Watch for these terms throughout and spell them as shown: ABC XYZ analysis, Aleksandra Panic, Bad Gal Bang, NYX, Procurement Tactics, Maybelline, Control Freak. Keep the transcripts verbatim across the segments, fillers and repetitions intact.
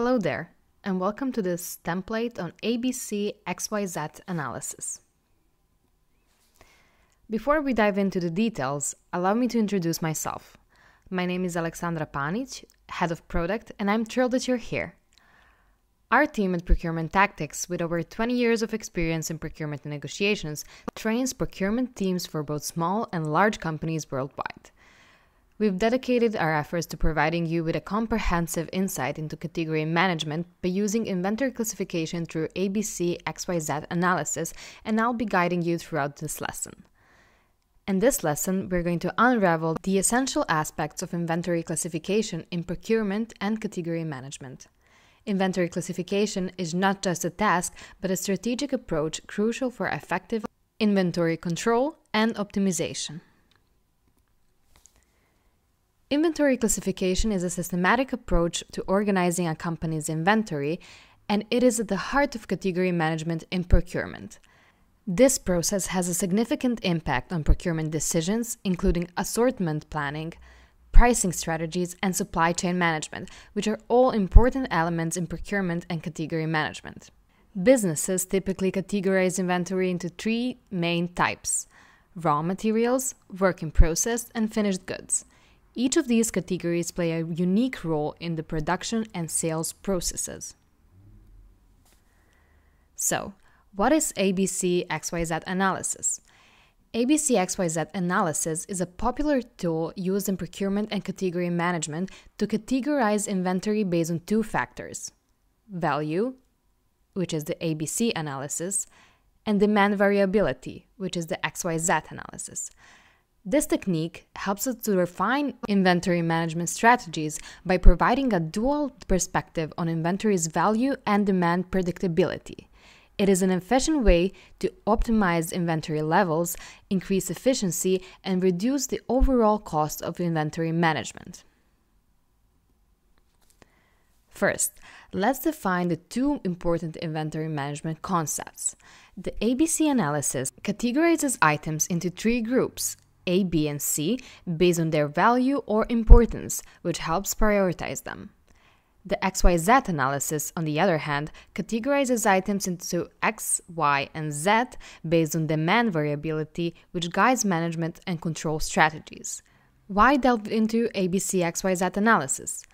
Hello there, and welcome to this template on A B C X Y Z analysis. Before we dive into the details, allow me to introduce myself. My name is Aleksandra Panic, Head of Product, and I'm thrilled that you're here. Our team at Procurement Tactics, with over twenty years of experience in procurement and negotiations, trains procurement teams for both small and large companies worldwide. We've dedicated our efforts to providing you with a comprehensive insight into category management by using inventory classification through A B C X Y Z analysis, and I'll be guiding you throughout this lesson. In this lesson, we're going to unravel the essential aspects of inventory classification in procurement and category management. Inventory classification is not just a task, but a strategic approach crucial for effective inventory control and optimization. Inventory classification is a systematic approach to organizing a company's inventory, and it is at the heart of category management in procurement. This process has a significant impact on procurement decisions, including assortment planning, pricing strategies, and supply chain management, which are all important elements in procurement and category management. Businesses typically categorize inventory into three main types: raw materials, work in process, and finished goods. Each of these categories play a unique role in the production and sales processes. So, what is A B C X Y Z analysis? A B C X Y Z analysis is a popular tool used in procurement and category management to categorize inventory based on two factors: value, which is the A B C analysis, and demand variability, which is the X Y Z analysis. This technique helps us to refine inventory management strategies by providing a dual perspective on inventory's value and demand predictability. It is an efficient way to optimize inventory levels, increase efficiency, and reduce the overall cost of inventory management. First, let's define the two important inventory management concepts. The A B C analysis categorizes items into three groups: A, B, and C, based on their value or importance, which helps prioritize them. The X Y Z analysis, on the other hand, categorizes items into X, Y, and Z based on demand variability, which guides management and control strategies. Why delve into A B C X Y Z analysis?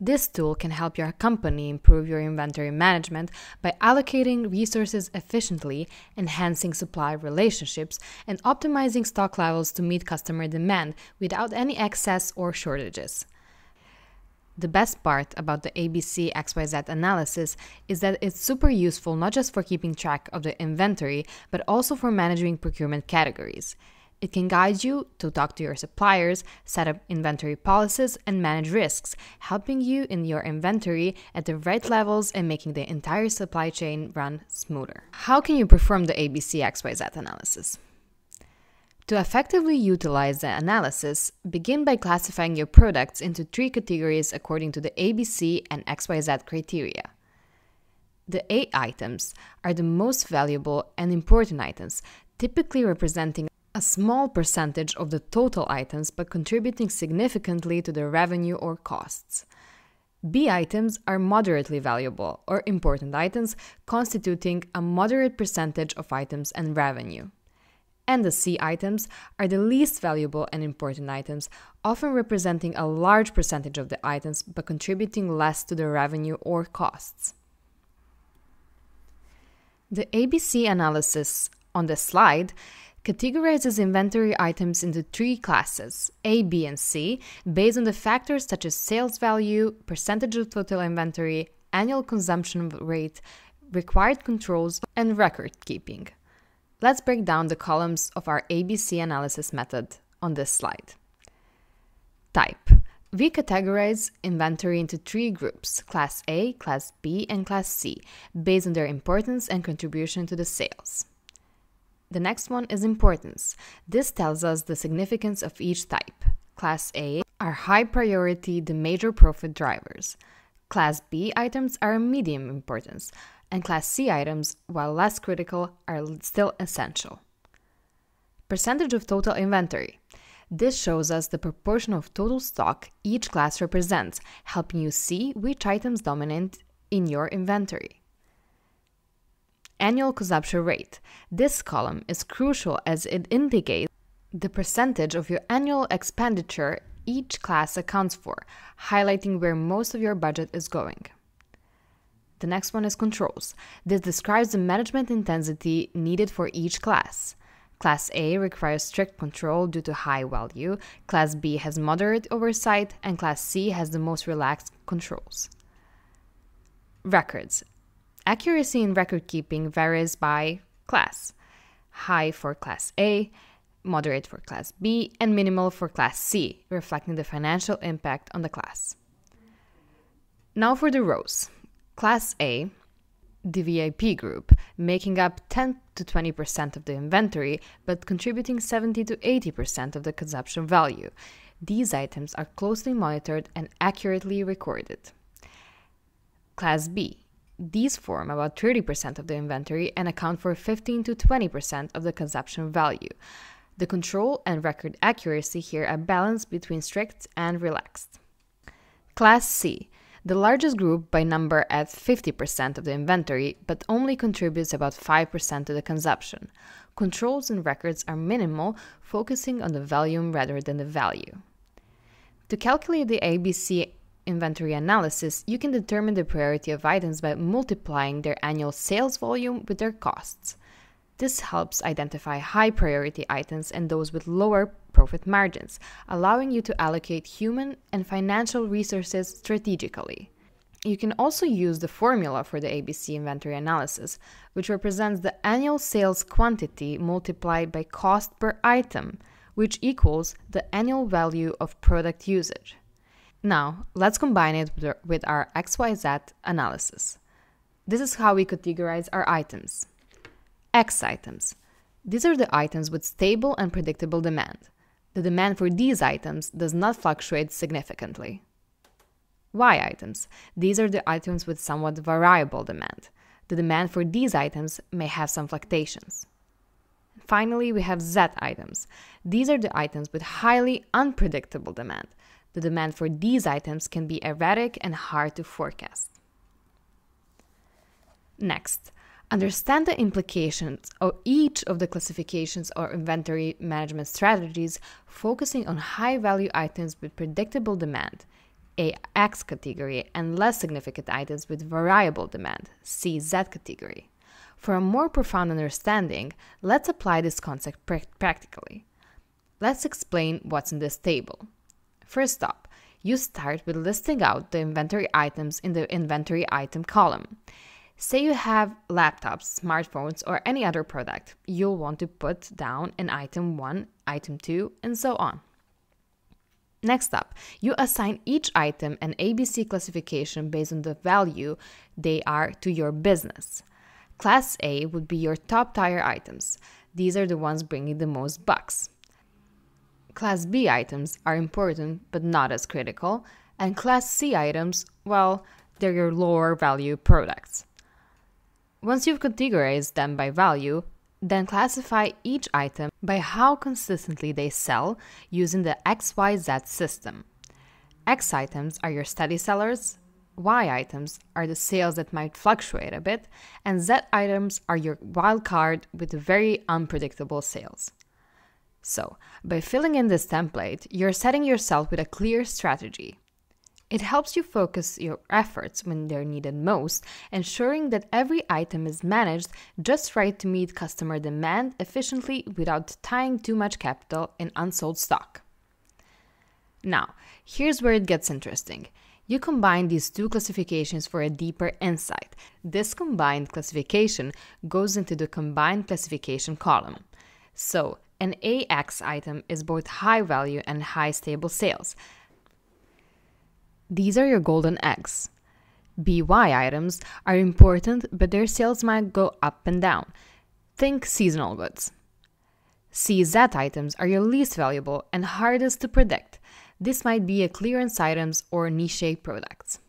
This tool can help your company improve your inventory management by allocating resources efficiently, enhancing supply relationships, and optimizing stock levels to meet customer demand without any excess or shortages. The best part about the A B C X Y Z analysis is that it's super useful not just for keeping track of the inventory, but also for managing procurement categories. It can guide you to talk to your suppliers, set up inventory policies, and manage risks, helping you in your inventory at the right levels and making the entire supply chain run smoother. How can you perform the A B C X Y Z analysis? To effectively utilize the analysis, begin by classifying your products into three categories according to the A B C and X Y Z criteria. The A items are the most valuable and important items, typically representing a small percentage of the total items, but contributing significantly to the revenue or costs. B items are moderately valuable or important items, constituting a moderate percentage of items and revenue. And the C items are the least valuable and important items, often representing a large percentage of the items, but contributing less to the revenue or costs. The A B C analysis on this slide categorizes inventory items into three classes, A, B, and C, based on the factors such as sales value, percentage of total inventory, annual consumption rate, required controls, and record keeping. Let's break down the columns of our A B C analysis method on this slide. Type. We categorize inventory into three groups, Class A, Class B, and Class C, based on their importance and contribution to the sales. The next one is importance. This tells us the significance of each type. Class A are high priority, the major profit drivers. Class B items are medium importance, and Class C items, while less critical, are still essential. Percentage of total inventory. This shows us the proportion of total stock each class represents, helping you see which items dominate in your inventory. Annual consumption rate. This column is crucial as it indicates the percentage of your annual expenditure each class accounts for, highlighting where most of your budget is going. The next one is controls. This describes the management intensity needed for each class. Class A requires strict control due to high value, Class B has moderate oversight, and Class C has the most relaxed controls. Records. Accuracy in record keeping varies by class. High for Class A, moderate for Class B, and minimal for Class C, reflecting the financial impact on the class. Now for the rows. Class A, the V I P group, making up ten to twenty percent of the inventory, but contributing seventy to eighty percent of the consumption value. These items are closely monitored and accurately recorded. Class B. These form about thirty percent of the inventory and account for fifteen to twenty percent of the consumption value. The control and record accuracy here are balanced between strict and relaxed. Class C. The largest group by number at fifty percent of the inventory, but only contributes about five percent to the consumption. Controls and records are minimal, focusing on the volume rather than the value. To calculate the A B C inventory analysis, you can determine the priority of items by multiplying their annual sales volume with their costs. This helps identify high priority items and those with lower profit margins, allowing you to allocate human and financial resources strategically. You can also use the formula for the A B C inventory analysis, which represents the annual sales quantity multiplied by cost per item, which equals the annual value of product usage. Now, let's combine it with our X Y Z analysis. This is how we categorize our items. X items. These are the items with stable and predictable demand. The demand for these items does not fluctuate significantly. Y items. These are the items with somewhat variable demand. The demand for these items may have some fluctuations. Finally, we have Z items. These are the items with highly unpredictable demand. The demand for these items can be erratic and hard to forecast. Next, understand the implications of each of the classifications or inventory management strategies, focusing on high-value items with predictable demand, A X category, and less significant items with variable demand, C Z category. For a more profound understanding, let's apply this concept pr- practically. Let's explain what's in this table. First up, you start with listing out the inventory items in the inventory item column. Say you have laptops, smartphones, or any other product. You'll want to put down an item one, item two, and so on. Next up, you assign each item an A B C classification based on the value they are to your business. Class A would be your top-tier items. These are the ones bringing the most bucks. Class B items are important but not as critical, and Class C items, well, they're your lower value products. Once you've categorized them by value, then classify each item by how consistently they sell using the X Y Z system. X items are your steady sellers, Y items are the sales that might fluctuate a bit, and Z items are your wild card with very unpredictable sales. So, by filling in this template, you're setting yourself with a clear strategy. It helps you focus your efforts when they're needed most, ensuring that every item is managed just right to meet customer demand efficiently without tying too much capital in unsold stock. Now, here's where it gets interesting. You combine these two classifications for a deeper insight. This combined classification goes into the combined classification column. So, an A X item is both high value and high stable sales. These are your golden eggs. B Y items are important, but their sales might go up and down. Think seasonal goods. C Z items are your least valuable and hardest to predict. This might be a clearance items or niche products.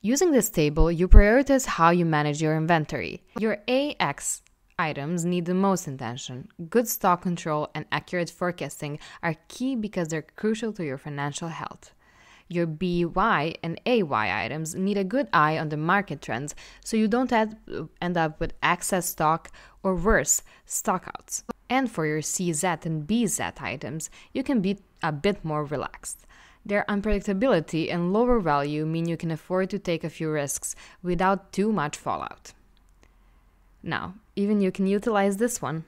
Using this table, you prioritize how you manage your inventory. Your A X items need the most attention. Good stock control and accurate forecasting are key because they're crucial to your financial health. Your B Y and A Y items need a good eye on the market trends so you don't add, end up with excess stock or worse, stockouts. And for your C Z and B Z items, you can be a bit more relaxed. Their unpredictability and lower value mean you can afford to take a few risks without too much fallout. Now, even you can utilize this one.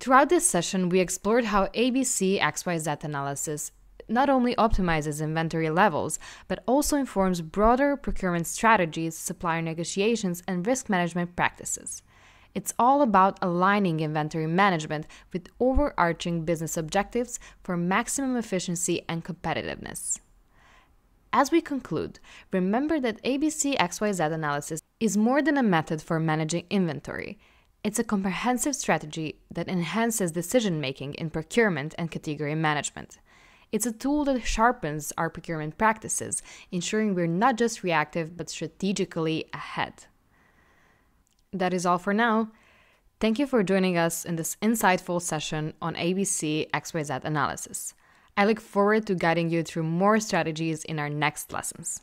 Throughout this session, we explored how A B C X Y Z analysis not only optimizes inventory levels, but also informs broader procurement strategies, supplier negotiations, and risk management practices. It's all about aligning inventory management with overarching business objectives for maximum efficiency and competitiveness. As we conclude, remember that A B C X Y Z analysis is more than a method for managing inventory. It's a comprehensive strategy that enhances decision-making in procurement and category management. It's a tool that sharpens our procurement practices, ensuring we're not just reactive, but strategically ahead. That is all for now. Thank you for joining us in this insightful session on A B C X Y Z analysis. I look forward to guiding you through more strategies in our next lessons.